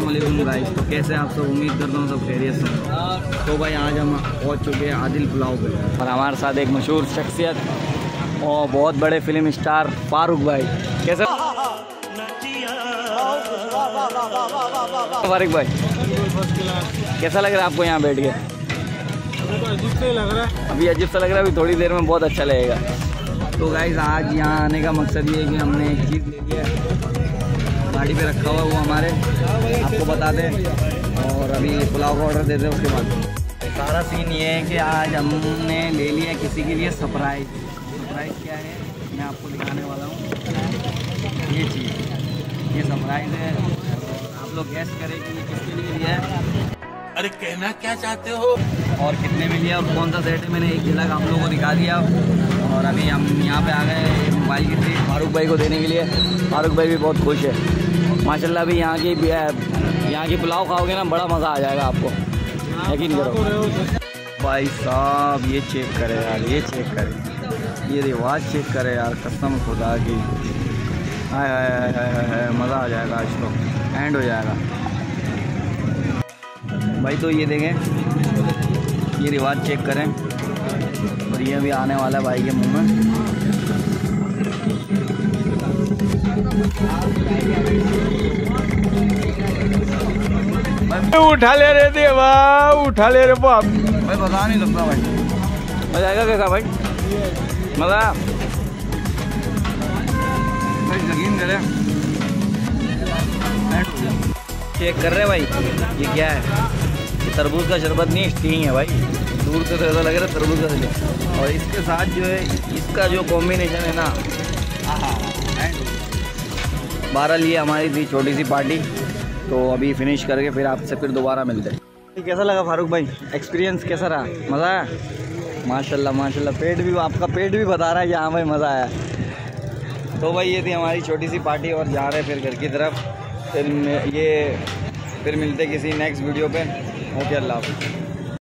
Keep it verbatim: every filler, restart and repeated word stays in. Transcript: अस्सलाम वालेकुम गाइस। तो कैसे आप सब, उम्मीद करता हूँ सब खैरियत से। तो भाई आज हम पहुँच चुके हैं आदिल पुलाव पे और हमारे साथ एक मशहूर शख्सियत और बहुत बड़े फिल्म स्टार फारुक भाई। कैसे फारुक भाई, कैसा लग रहा है आपको यहाँ बैठ के? अजीब सा लग रहा है अभी, अजीब सा लग रहा है अभी, थोड़ी देर में बहुत अच्छा लगेगा। तो गाइस आज यहाँ आने का मकसद ये है कि हमने एक चीज़ ले लिया है, गाड़ी पे रखा हुआ वो हमारे आपको बता दें, और अभी पुलाव का ऑर्डर दे दें। उसके बाद सारा सीन ये है कि आज हमने ले लिया किसी के लिए सरप्राइज। सरप्राइज क्या है मैं आपको दिखाने वाला हूँ। ये चीज़, ये सरप्राइज है। आप लोग गैस करें कि ये किसके लिए लिया है, अरे कहना क्या चाहते हो, और कितने में लिया और कौन सा सेट है। मैंने एक झलक आप लोगों को दिखा दिया और अभी हम यहाँ पे आ गए मोबाइल की थी फारुक भाई को देने के लिए। फारुक भाई भी बहुत खुश है माशाल्लाह। अभी यहाँ की यहाँ की पुलाव खाओगे ना, बड़ा मज़ा आ जाएगा आपको, यकीन करो। भाई साहब ये चेक करें यार, ये चेक करें, ये रिवाज चेक करें यार, कसम खुदा की। हाय हाय हाय हाय हाय, मज़ा आ जाएगा आज तो, एंड हो जाएगा भाई। तो ये देखें, ये रिवाज चेक करें, और ये भी आने वाला है भाई के मुँह में। उठा ले रहे थे, वाह उठा ले रहे बाप। भाई पता नहीं लगता भाई, मजा आएगा कैसा भाई, मजा भाई, यकीन करे। चेक कर रहे भाई, ये क्या है? ये तरबूज का शरबत नहीं, स्टिंग है भाई। दूर से तो ऐसा लग रहा है तरबूज का, और इसके साथ जो है इसका जो कॉम्बिनेशन है ना, बहरहाल ये हमारी थी छोटी सी पार्टी। तो अभी फिनिश करके फिर आपसे फिर दोबारा मिलते हैं। कैसा लगा फारूक भाई, एक्सपीरियंस कैसा रहा? मज़ा आया माशाल्लाह माशाल्लाह। पेट भी, आपका पेट भी बता रहा है कि हाँ भाई मज़ा आया। तो भाई ये थी हमारी छोटी सी पार्टी, और जा रहे फिर घर की तरफ। फिर ये फिर मिलते किसी नेक्स्ट वीडियो पे। ओके, अल्लाह हाफ़िज़।